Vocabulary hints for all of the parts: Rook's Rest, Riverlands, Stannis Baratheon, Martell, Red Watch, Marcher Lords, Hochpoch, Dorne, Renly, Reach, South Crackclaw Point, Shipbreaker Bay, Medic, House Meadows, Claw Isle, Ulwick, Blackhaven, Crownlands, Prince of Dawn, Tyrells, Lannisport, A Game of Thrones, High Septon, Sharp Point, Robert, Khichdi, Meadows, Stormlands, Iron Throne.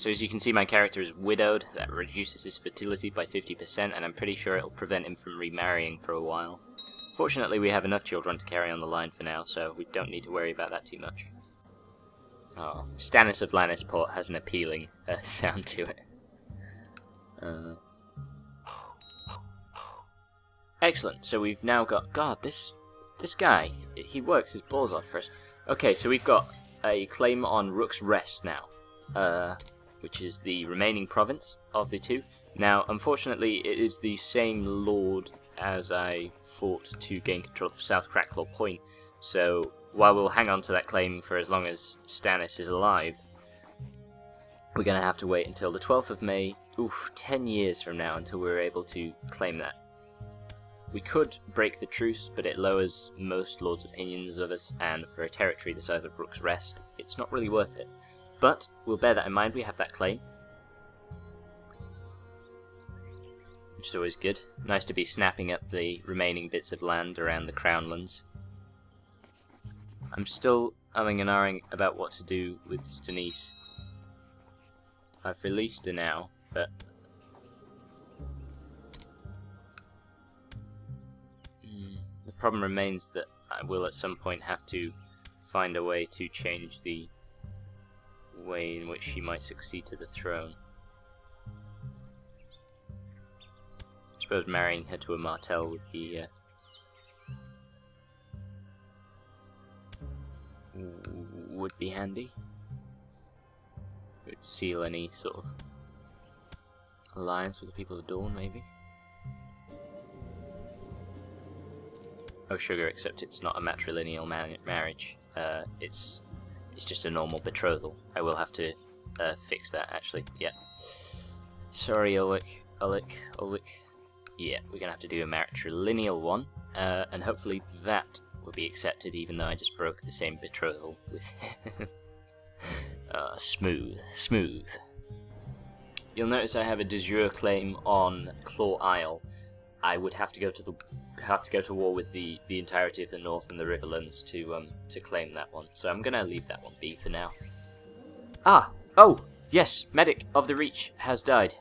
So as you can see, my character is widowed. That reduces his fertility by 50%, and I'm pretty sure it'll prevent him from remarrying for a while. Fortunately, we have enough children to carry on the line for now, so we don't need to worry about that too much. Oh, Stannis of Lannisport has an appealing sound to it. Excellent, so we've now got... God, this guy, he works his balls off for us. Okay, so we've got a claim on Rook's Rest now, which is the remaining province of the two. Now, unfortunately, it is the same lord as I fought to gain control of South Crackclaw Point, so while we'll hang on to that claim for as long as Stannis is alive, we're going to have to wait until the 12th of May, oof, 10 years from now, until we're able to claim that. We could break the truce, but it lowers most lords' opinions of us, and for a territory the size of Rook's Rest, it's not really worth it. But we'll bear that in mind, we have that claim. Which is always good. Nice to be snapping up the remaining bits of land around the Crownlands. I'm still umming and ahhing about what to do with Stannis. I've released her now, but... the problem remains that I will at some point have to find a way to change the way in which she might succeed to the throne. I suppose marrying her to a Martell would be... would be handy. It would seal any sort of alliance with the people of Dorne, maybe. Oh sugar, except it's not a matrilineal marriage. It's just a normal betrothal. I will have to fix that, actually. Yeah. Sorry, Ulwick. Yeah, we're going to have to do a matrilineal one, and hopefully that will be accepted, even though I just broke the same betrothal with him. Smooth. You'll notice I have a de jure claim on Claw Isle. I would have to go to war with the entirety of the North and the Riverlands to claim that one. So I'm gonna leave that one be for now. Ah, oh yes, Medic of the Reach has died.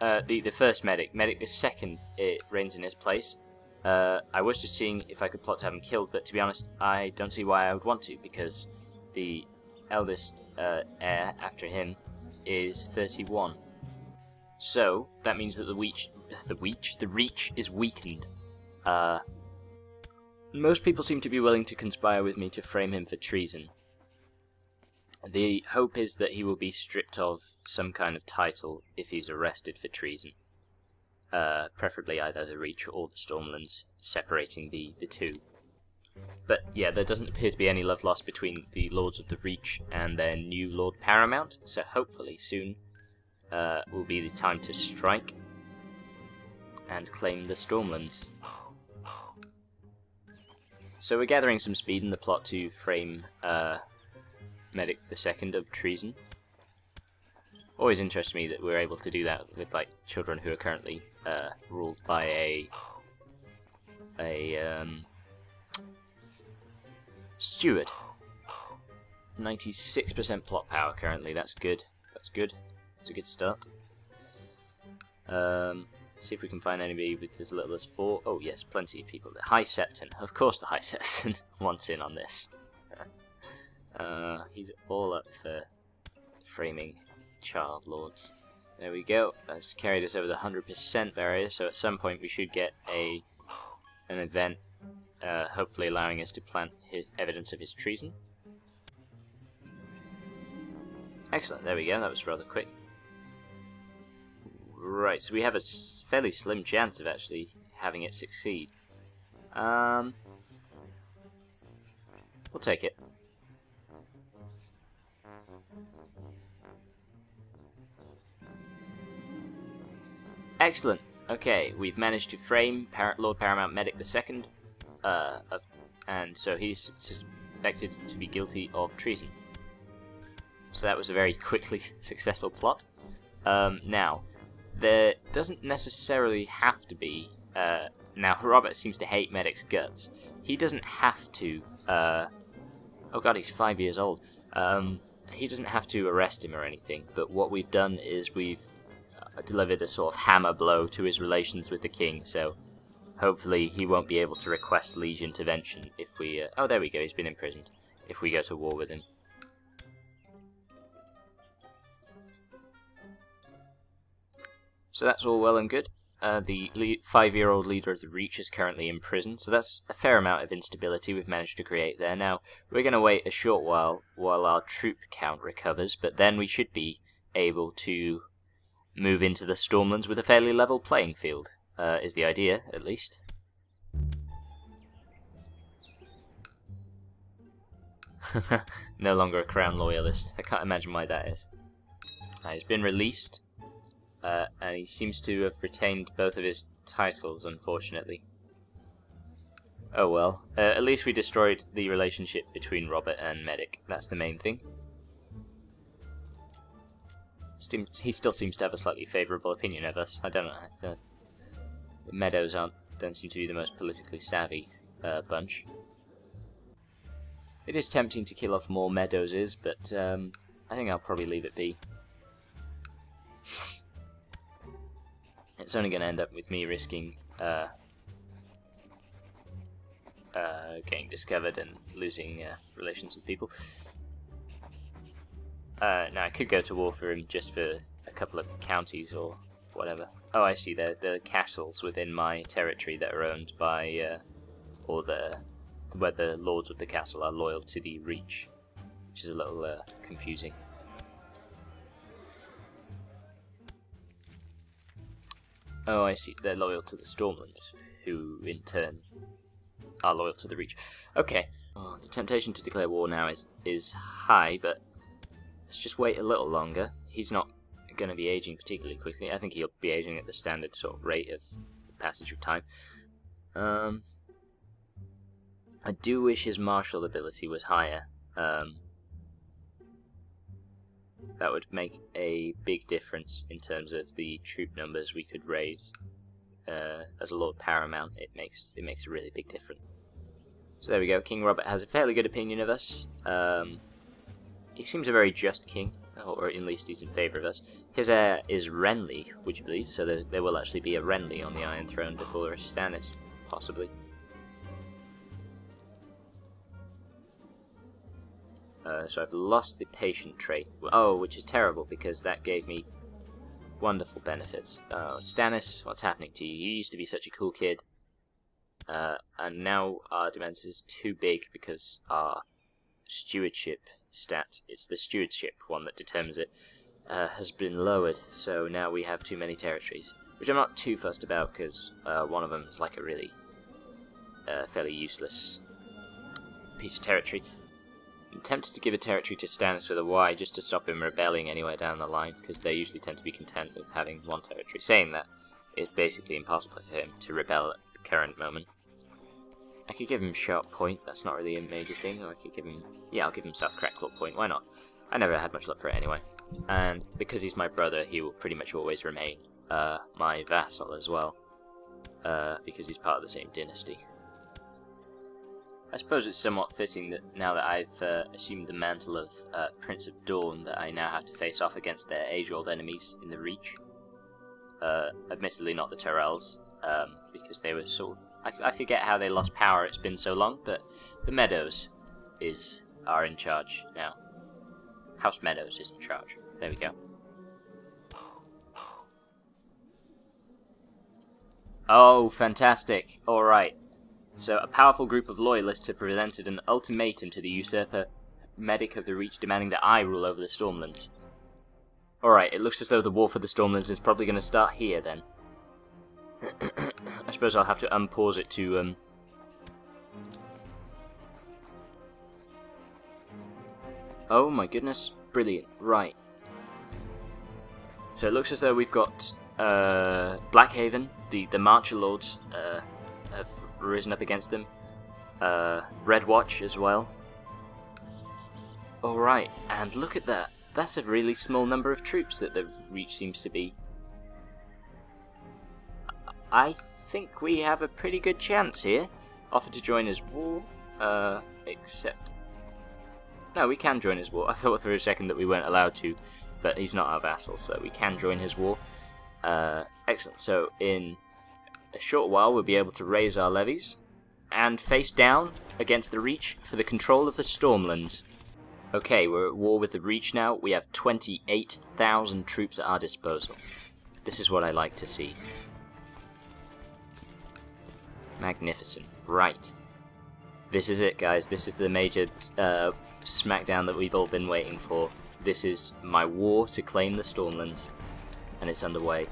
The first Medic the second, it reigns in his place. I was just seeing if I could plot to have him killed, but to be honest, I don't see why I would want to, because the eldest heir after him is 31. So that means that the Reach is weakened. Most people seem to be willing to conspire with me to frame him for treason. The hope is that he will be stripped of some kind of title if he's arrested for treason. Preferably either the Reach or the Stormlands, separating the two. But yeah, there doesn't appear to be any love lost between the Lords of the Reach and their new Lord Paramount, so hopefully soon will be the time to strike and claim the Stormlands. So we're gathering some speed in the plot to frame Medic II of treason. Always interests me that we're able to do that with, like, children who are currently ruled by a steward. 96% plot power currently. That's good. That's good. It's a good start. See if we can find anybody with as little as 4. Oh yes, plenty of people. The High Septon. Of course the High Septon wants in on this. He's all up for framing child lords. There we go. That's carried us over the 100% barrier, so at some point we should get an event, hopefully allowing us to plant his evidence of his treason. Excellent, there we go, that was rather quick. Right, so we have a fairly slim chance of actually having it succeed. We'll take it. Excellent. Okay, we've managed to frame Lord Paramount Medic II, and so he's suspected to be guilty of treason. So that was a very quickly successful plot. Now, there doesn't necessarily have to be... now, Robert seems to hate Medic's guts. He doesn't have to... oh god, he's 5 years old. he doesn't have to arrest him or anything, but what we've done is we've delivered a sort of hammer blow to his relations with the king, so hopefully he won't be able to request liege intervention if we... oh, there we go, he's been imprisoned, if we go to war with him. So that's all well and good. The 5-year-old leader of the Reach is currently in prison, so that's a fair amount of instability we've managed to create there. Now, we're going to wait a short while our troop count recovers, but then we should be able to move into the Stormlands with a fairly level playing field, is the idea, at least. No longer a Crown Loyalist. I can't imagine why that is. He's been released. And he seems to have retained both of his titles, unfortunately. Oh well. At least we destroyed the relationship between Robert and Medic. That's the main thing. He still seems to have a slightly favourable opinion of us. I don't know. The Meadows don't seem to be the most politically savvy bunch. It is tempting to kill off more Meadowses, but I think I'll probably leave it be. It's only going to end up with me risking getting discovered and losing relations with people. Now, I could go to war for him just for a couple of counties or whatever. Oh, I see, they're castles within my territory that are owned by, where the lords of the castle are loyal to the Reach, which is a little confusing. Oh, I see. They're loyal to the Stormlands, who in turn are loyal to the Reach. Okay. Oh, the temptation to declare war now is high, but let's just wait a little longer. He's not going to be aging particularly quickly. I think he'll be aging at the standard sort of rate of the passage of time. I do wish his martial ability was higher. That would make a big difference in terms of the troop numbers we could raise. As a Lord Paramount, it makes a really big difference. So there we go. King Robert has a fairly good opinion of us. He seems a very just king, or at least he's in favour of us. His heir is Renly, would you believe? So there will actually be a Renly on the Iron Throne before a Stannis, possibly. So I've lost the patient trait, oh, which is terrible because that gave me wonderful benefits. Oh, Stannis, what's happening to you? You used to be such a cool kid, and now our dementor is too big because our stewardship stat, it's the stewardship one that determines it, has been lowered, so now we have too many territories, which I'm not too fussed about because one of them is like a really fairly useless piece of territory. I'm tempted to give a territory to Stannis with a Y just to stop him rebelling anywhere down the line, because they usually tend to be content with having one territory. Saying that, it's basically impossible for him to rebel at the current moment. I could give him Sharp Point, that's not really a major thing, or I could give him... yeah, I'll give him South Crackclaw Point, why not? I never had much luck for it anyway. And because he's my brother, he will pretty much always remain my vassal as well, because he's part of the same dynasty. I suppose it's somewhat fitting that now that I've assumed the mantle of Prince of Dawn that I now have to face off against their age-old enemies in the Reach. Admittedly not the Tyrells, because they were sort of... I forget how they lost power, it's been so long, but the Meadows are in charge now. House Meadows is in charge. There we go. Oh, fantastic. Alright. So, a powerful group of loyalists have presented an ultimatum to the usurper Medic of the Reach demanding that I rule over the Stormlands. Alright, it looks as though the war for the Stormlands is probably going to start here then. I suppose I'll have to unpause it to... Oh my goodness, brilliant, right. So it looks as though we've got Blackhaven, the Marcher Lords have risen up against them. Red Watch as well. Alright, and look at that. That's a really small number of troops that the Reach seems to be. I think we have a pretty good chance here. Offer to join his war, except No, we can join his war. I thought for a second that we weren't allowed to, but he's not our vassal, so we can join his war. Excellent. So in a short while we'll be able to raise our levies and face down against the Reach for the control of the Stormlands. Okay, we're at war with the Reach now. We have 28,000 troops at our disposal. This is what I like to see. Magnificent. Right. This is it, guys. This is the major smackdown that we've all been waiting for. This is my war to claim the Stormlands, and it's underway.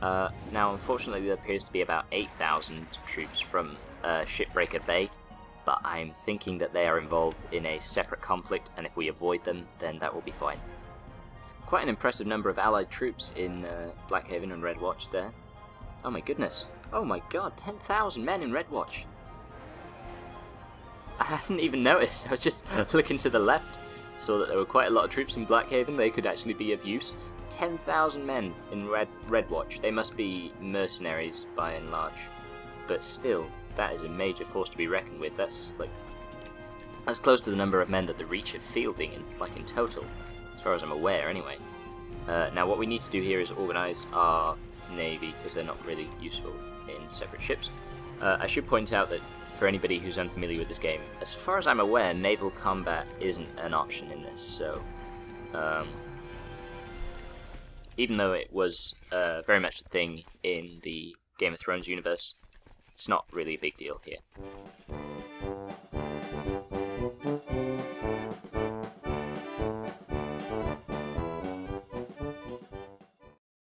Now, unfortunately, there appears to be about 8,000 troops from Shipbreaker Bay, but I'm thinking that they are involved in a separate conflict, and if we avoid them, then that will be fine. Quite an impressive number of allied troops in Blackhaven and Red Watch there. Oh my goodness. Oh my god, 10,000 men in Red Watch. I hadn't even noticed. I was just looking to the left, saw that there were quite a lot of troops in Blackhaven. They could actually be of use. 10,000 men in Red Watch. They must be mercenaries by and large, but still, that is a major force to be reckoned with. That's like as close to the number of men that the Reach of fielding in, like, in total, as far as I'm aware anyway. Now what we need to do here is organise our navy, because they're not really useful in separate ships. I should point out that for anybody who's unfamiliar with this game, as far as I'm aware, naval combat isn't an option in this, so even though it was very much a thing in the Game of Thrones universe, it's not really a big deal here.